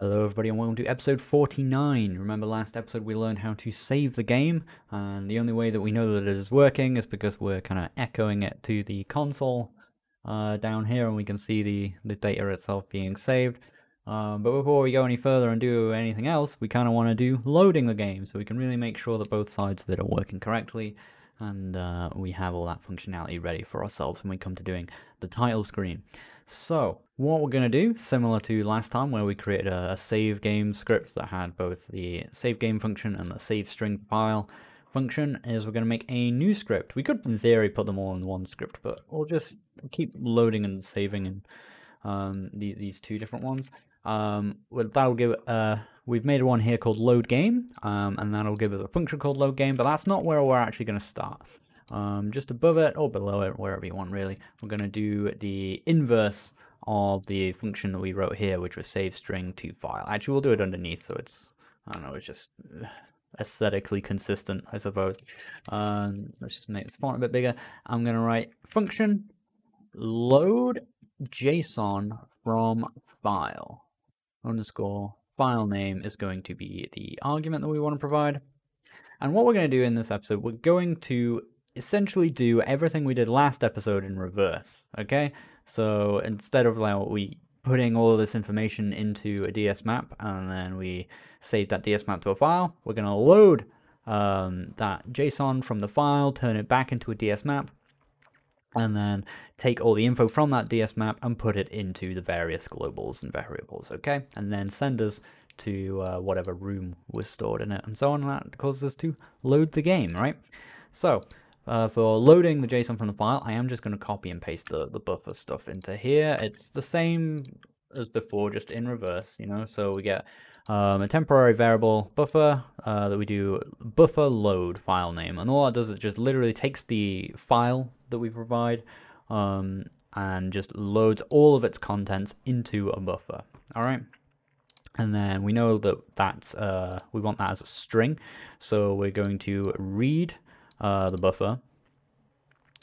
Hello everybody and welcome to episode 49. Remember last episode we learned how to save the game, and the only way that we know that it is working is because we're kind of echoing it to the console down here, and we can see the data itself being saved. But before we go any further and do anything else, we kind of want to do loading the game so we can really make sure that both sides of it are working correctly and we have all that functionality ready for ourselves when we come to doing the title screen. So what we're going to do, similar to last time where we created a save game script that had both the save game function and the save string file function, is we're going to make a new script. We could in theory put them all in one script, but we'll just keep loading and saving and these two different ones. That'll give we've made one here called load game, and that'll give us a function called load game, but that's not where we're actually going to start. Just above it or below it, wherever you want really, we're going to do the inverse of the function that we wrote here, which was save string to file. Actually, we'll do it underneath, so it's, I don't know, it's just aesthetically consistent, I suppose. Let's just make this font a bit bigger. I'm going to write function load JSON from file. Underscore file name is going to be the argument that we want to provide. And what we're going to do in this episode, we're going to essentially do everything we did last episode in reverse, okay? So instead of like we putting all of this information into a DS map and then we save that DS map to a file, we're going to load that JSON from the file, turn it back into a DS map, and then take all the info from that DS map and put it into the various globals and variables, okay? And then send us to whatever room was stored in it and so on, and that causes us to load the game, right? So for loading the JSON from the file, I am just going to copy and paste the buffer stuff into here. It's the same as before, just in reverse, you know? So we get a temporary variable buffer that we do buffer load file name, and all that does is just literally takes the file that we provide and just loads all of its contents into a buffer, all right? And then we know that that's, we want that as a string, so we're going to read the buffer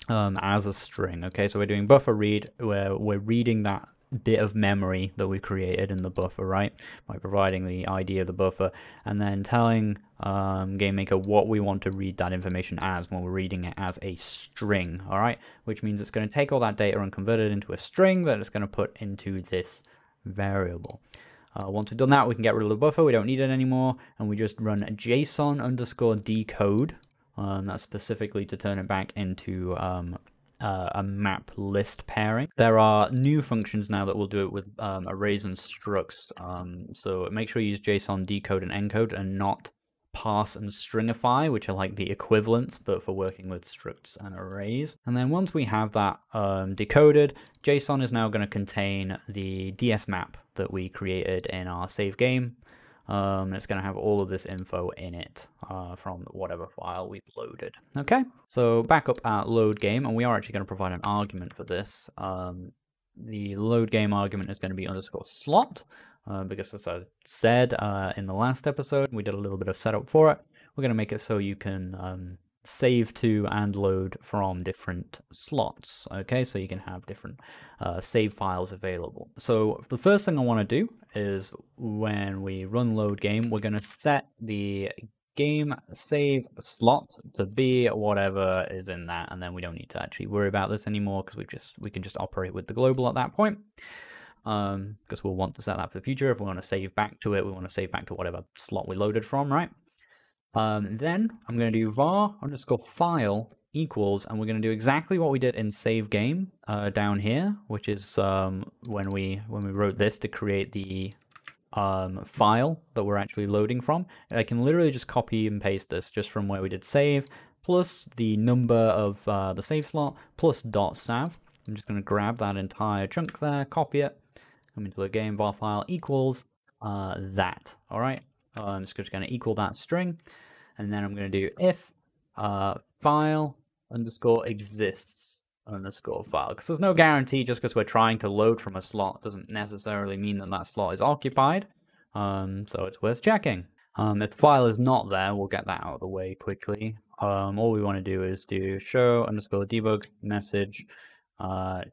as a string. Okay, so we're doing buffer read, where we're reading that bit of memory that we created in the buffer, right? By providing the ID of the buffer and then telling GameMaker what we want to read that information as when we're reading it as a string, all right? Which means it's going to take all that data and convert it into a string that it's going to put into this variable. Once we've done that, we can get rid of the buffer. We don't need it anymore. And we just run a JSON underscore decode. That's specifically to turn it back into a map list pairing. There are new functions now that will do it with arrays and structs. So make sure you use JSON decode and encode and not parse and stringify, which are like the equivalents, but for working with structs and arrays. And then once we have that decoded, JSON is now going to contain the DS map that we created in our save game. It's going to have all of this info in it from whatever file we've loaded. Okay, so back up at load game, and we are actually going to provide an argument for this. The load game argument is going to be underscore slot. Because as I said in the last episode, we did a little bit of setup for it. We're going to make it so you can save to and load from different slots, okay? So you can have different save files available. So the first thing I want to do is when we run load game, we're going to set the game save slot to be whatever is in that, and then we don't need to actually worry about this anymore because we can just operate with the global at that point. Because we'll want to set that for the future. If we want to save back to it, we want to save back to whatever slot we loaded from, right? Then I'm going to do var underscore file equals, and we're going to do exactly what we did in save game down here, which is when we wrote this to create the file that we're actually loading from. I can literally just copy and paste this just from where we did save, plus the number of the save slot, plus dot sav. I'm just going to grab that entire chunk there, copy it, come into the game var file equals that, all right? I'm just going to equal that string, and then I'm going to do if file underscore exists underscore file, because there's no guarantee. Just because we're trying to load from a slot doesn't necessarily mean that that slot is occupied, so it's worth checking. If the file is not there, we'll get that out of the way quickly. All we want to do is do show underscore debug message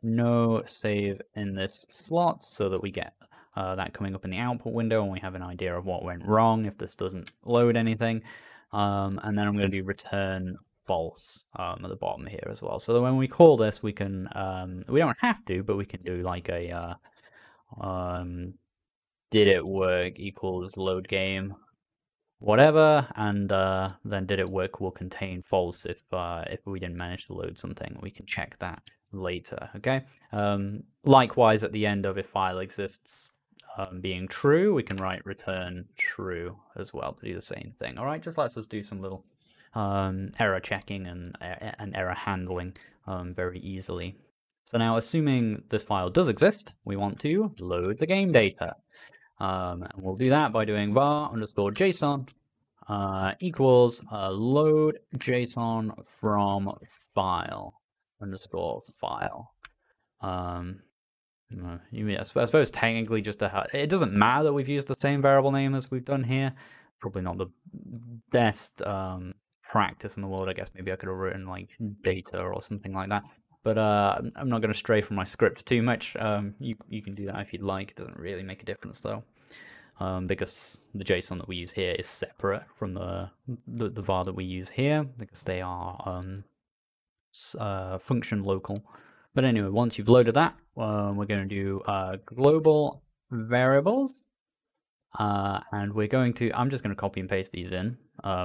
no save in this slot so that we get that coming up in the output window, and we have an idea of what went wrong if this doesn't load anything. And then I'm going to do return false at the bottom here as well. So that when we call this, we can, we don't have to, but we can do like a did it work equals load game, whatever, and then did it work will contain false if we didn't manage to load something. We can check that later, okay? Likewise, at the end of if file exists being true, we can write return true as well to do the same thing. All right, just lets us do some little error checking and error handling very easily. So now, assuming this file does exist, we want to load the game data. And we'll do that by doing var underscore JSON equals load JSON from file underscore file. I suppose technically just it doesn't matter that we've used the same variable name as we've done here. Probably not the best practice in the world. I guess maybe I could have written like data or something like that. But I'm not going to stray from my script too much. You can do that if you'd like. It doesn't really make a difference though, because the JSON that we use here is separate from the var that we use here, because they are function local. But anyway, once you've loaded that, we're going to do global variables, and we're going to. I'm just going to copy and paste these in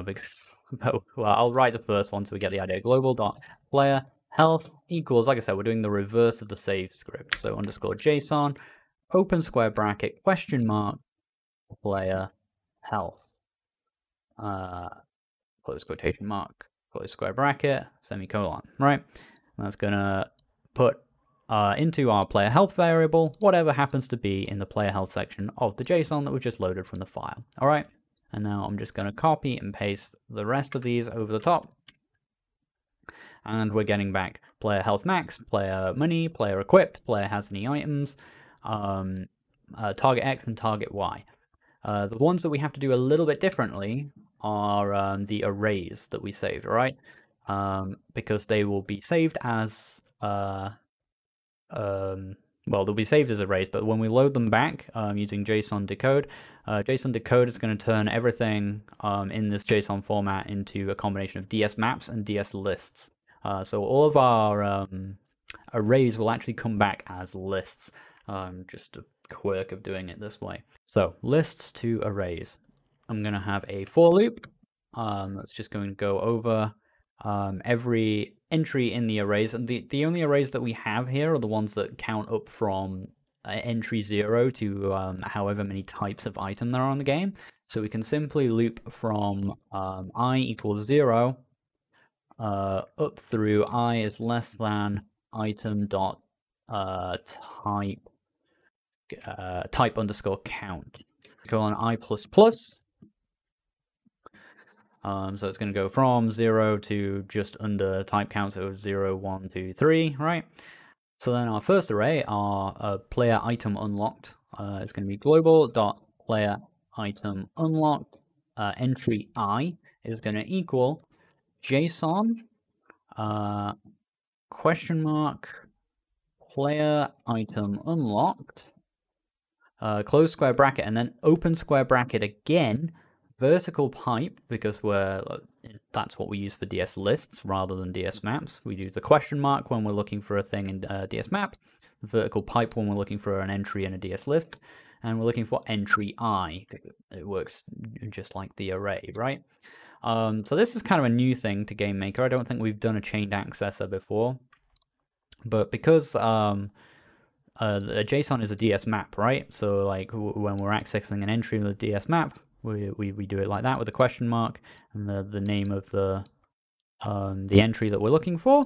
because well, I'll write the first one so we get the idea. Global dot player health equals, like I said, we're doing the reverse of the save script. So underscore JSON, open square bracket, question mark, player health, close quotation mark, close square bracket, semicolon, right? And that's gonna put into our player health variable, whatever happens to be in the player health section of the JSON that we just loaded from the file, all right? And now I'm just gonna copy and paste the rest of these over the top. And we're getting back player health max, player money, player equipped, player has any items, target X and target Y. The ones that we have to do a little bit differently are the arrays that we saved, all right? Because they will be saved as, well, they'll be saved as arrays, but when we load them back using JSON decode, JSON decode is going to turn everything in this JSON format into a combination of DS maps and DS lists. So all of our arrays will actually come back as lists, just a quirk of doing it this way. So lists to arrays. I'm going to have a for loop that's just going to go over every entry in the arrays. And the only arrays that we have here are the ones that count up from entry 0 to however many types of item there are in the game. So we can simply loop from I equals 0 up through I is less than item dot type underscore count. Go on I plus plus. So it's going to go from 0 to just under type count, so 0, 1, 2, 3, right? So then our first array, our player item unlocked, is going to be global dot player item unlocked. Entry I is going to equal JSON question mark player item unlocked close square bracket and then open square bracket again vertical pipe, because that's what we use for DS lists rather than DS maps. We use the question mark when we're looking for a thing in DS map, the vertical pipe when we're looking for an entry in a DS list, and we're looking for entry I. It works just like the array, right? So this is kind of a new thing to GameMaker. I don't think we've done a chained accessor before, but because the JSON is a DS map, right? So like when we're accessing an entry with a DS map, we do it like that with a question mark and the name of the entry that we're looking for.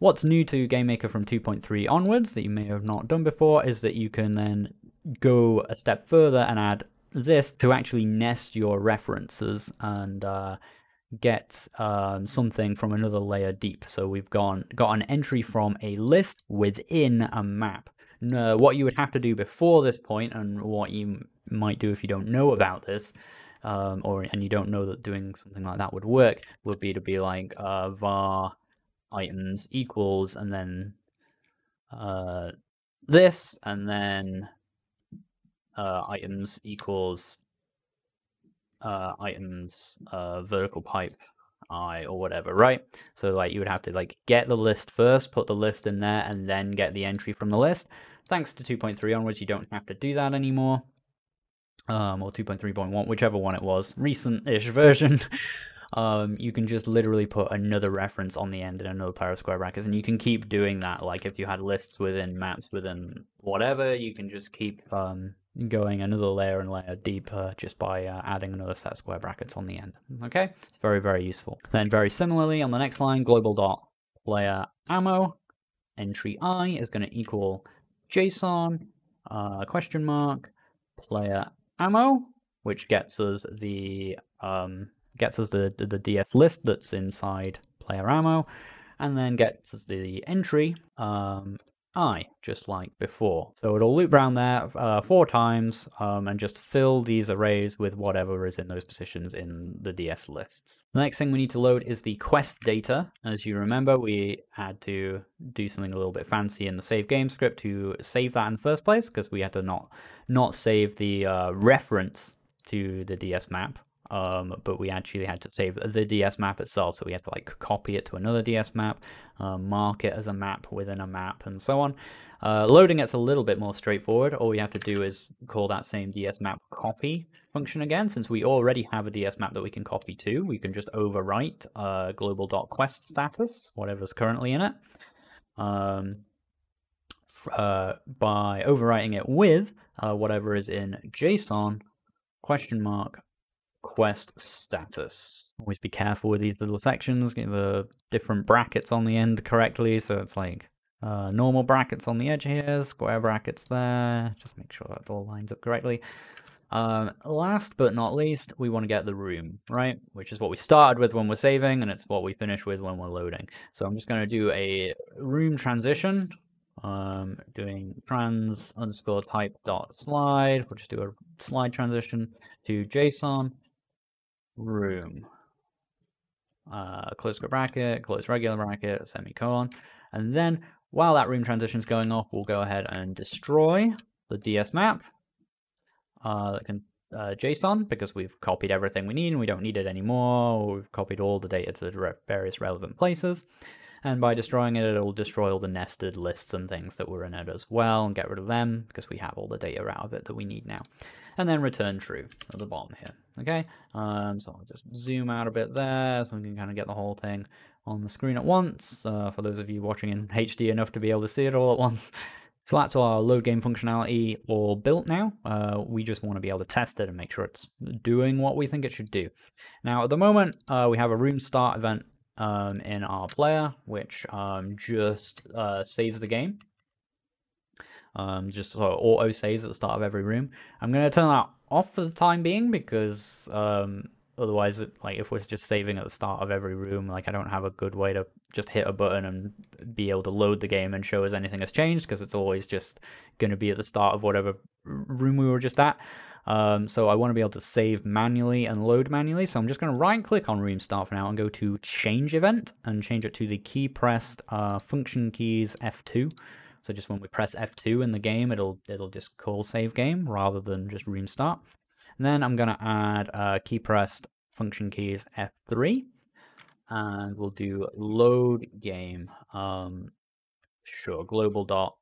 What's new to GameMaker from 2.3 onwards that you may have not done before is that you can then go a step further and add this to actually nest your references and get something from another layer deep. So we've got an entry from a list within a map. Now, what you would have to do before this point, and what you might do if you don't know about this, and you don't know that doing something like that would work, would be to be like var items equals and then this and then items equals items vertical pipe I or whatever, right? So like you would have to like get the list first, put the list in there, and then get the entry from the list. Thanks to 2.3 onwards, you don't have to do that anymore. Or 2.3.1, whichever one it was, recent-ish version. You can just literally put another reference on the end in another pair of square brackets, and you can keep doing that. Like if you had lists within maps within whatever, you can just keep going another layer and layer deeper just by adding another set of square brackets on the end. Okay, it's very, very useful. Then very similarly on the next line, global.playerAmmo, entry I is going to equal JSON question mark player ammo, which gets us the DF list that's inside player ammo, and then gets us the entry I, just like before. So it'll loop around there 4 times and just fill these arrays with whatever is in those positions in the DS lists. The next thing we need to load is the quest data. As you remember, we had to do something a little bit fancy in the save game script to save that in the first place, because we had to not save the reference to the DS map. But we actually had to save the DS map itself, so we had to like copy it to another DS map, mark it as a map within a map, and so on. Loading it's a little bit more straightforward. All we have to do is call that same DS map copy function again. Since we already have a DS map that we can copy to, we can just overwrite global.quest status, whatever's currently in it, by overwriting it with whatever is in JSON question mark quest status. Always be careful with these little sections, get the different brackets on the end correctly. So it's like normal brackets on the edge here, square brackets there. Just make sure that all lines up correctly. Last but not least, we want to get the room, right? Which is what we started with when we're saving, and it's what we finish with when we're loading. So I'm just going to do a room transition, doing trans underscore type dot slide. We'll just do a slide transition to JSON room, close square bracket, close regular bracket, semicolon, and then while that room transition is going off, we'll go ahead and destroy the DS map JSON, because we've copied everything we need and we don't need it anymore. We've copied all the data to the various relevant places, and by destroying it, it'll destroy all the nested lists and things that were in it as well, and get rid of them because we have all the data out of it that we need now. And then return true at the bottom here. Okay, so I'll just zoom out a bit there so we can kind of get the whole thing on the screen at once, for those of you watching in HD enough to be able to see it all at once. So that's all our load game functionality all built now. We just want to be able to test it and make sure it's doing what we think it should do. Now at the moment, we have a room start event in our player, which just saves the game. Just sort of auto saves at the start of every room. I'm going to turn that off for the time being, because otherwise, like if we're just saving at the start of every room, like I don't have a good way to just hit a button and be able to load the game and show us anything has changed, because it's always just going to be at the start of whatever room we were just at. So I want to be able to save manually and load manually. So I'm just going to right click on room start for now and go to change event and change it to the key pressed function keys F2. So just when we press F2 in the game, it'll just call save game rather than just room start. And then I'm going to add key pressed function keys F3, and we'll do load game. Sure, global dot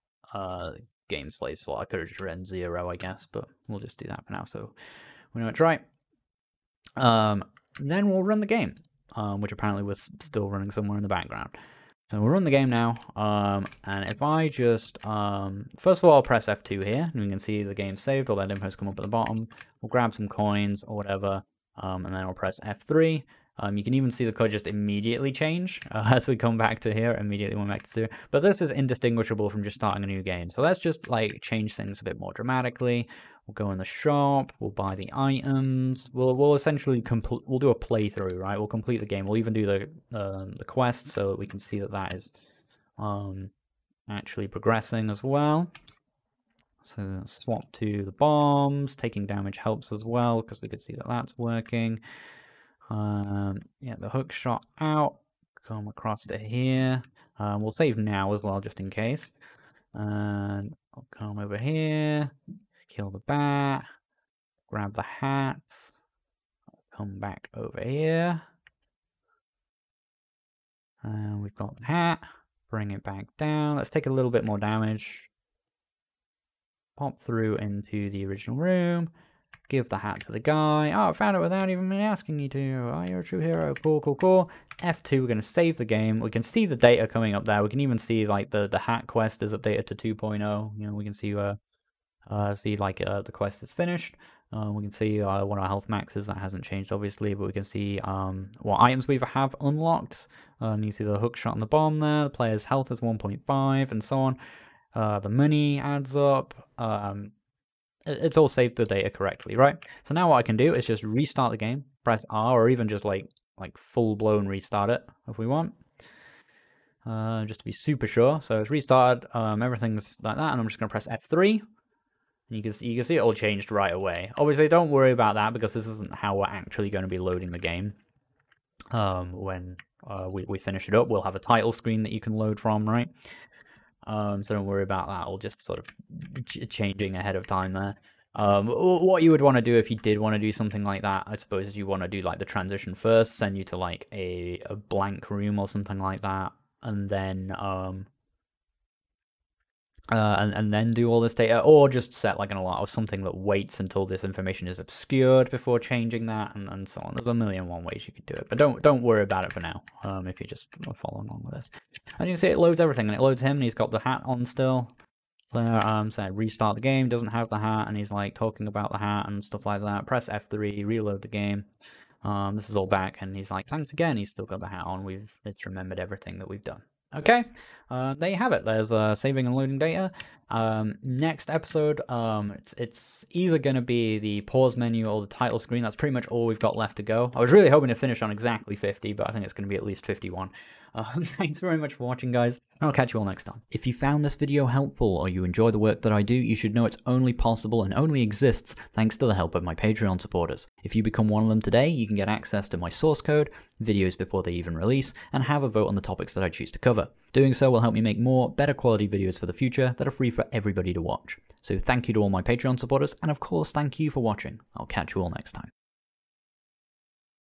game slave slot. I could have just written 0, I guess, but we'll just do that for now, so we know it's right. Then we'll run the game, which apparently was still running somewhere in the background. So we'll run the game now, and if I just, first of all, I'll press F2 here, and we can see the game saved, all that info's come up at the bottom. We'll grab some coins or whatever, and then I'll press F3. You can even see the code just immediately change as we come back to here, immediately went back to 0. But this is indistinguishable from just starting a new game. So let's just like change things a bit more dramatically. We'll go in the shop, we'll buy the items, we'll essentially complete, we'll do a playthrough, right? We'll complete the game, we'll even do the quest so that we can see that that is actually progressing as well. So swap to the bombs, taking damage helps as well, because we could see that that's working. Yeah, the hook shot out, come across to here. We'll save now as well, just in case. And I'll come over here. kill the bat, grab the hats, come back over here. We've got the hat, bring it back down. Let's take a little bit more damage. Pop through into the original room, give the hat to the guy. Oh, I found it without even me asking you to. Oh, you're a true hero. Cool, cool, cool. F2, we're going to save the game. We can see the data coming up there. We can even see like the hat quest is updated to 2.0. You know, we can see the quest is finished. We can see one of our health maxes that hasn't changed obviously, but we can see what items we have unlocked. And you see the hook shot and the bomb there. The player's health is 1.5 and so on. The money adds up. It's all saved the data correctly, right? So now what I can do is just restart the game, press R, or even just like full-blown restart it if we want. Just to be super sure. So it's restarted, everything's like that, and I'm just gonna press F3. And you can see it all changed right away. Obviously don't worry about that because this isn't how we're actually gonna be loading the game. When we finish it up, we'll have a title screen that you can load from, right? So don't worry about that, or just sort of changing ahead of time there. What you would want to do if you did want to do something like that, I suppose, is you want to do like the transition first, send you to like a blank room or something like that, and then and then do all this data, or just set like an alert or something that waits until this information is obscured before changing that, and so on. There's a million and one ways you could do it, but don't worry about it for now. If you're just following along with this, and you can see it loads everything, and it loads him, and he's got the hat on still. There, so restart the game, doesn't have the hat, and he's like talking about the hat and stuff like that. Press F3, reload the game. This is all back, and he's like, thanks again. He's still got the hat on. It's remembered everything that we've done. Okay, there you have it. There's saving and loading data. Next episode, it's either going to be the pause menu or the title screen. That's pretty much all we've got left to go. I was really hoping to finish on exactly 50, but I think it's going to be at least 51. Thanks very much for watching, guys. I'll catch you all next time. If you found this video helpful or you enjoy the work that I do, you should know it's only possible and only exists thanks to the help of my Patreon supporters. If you become one of them today, you can get access to my source code, videos before they even release, and have a vote on the topics that I choose to cover. Doing so will help me make more, better quality videos for the future that are free for everybody to watch. So thank you to all my Patreon supporters, and of course, thank you for watching. I'll catch you all next time.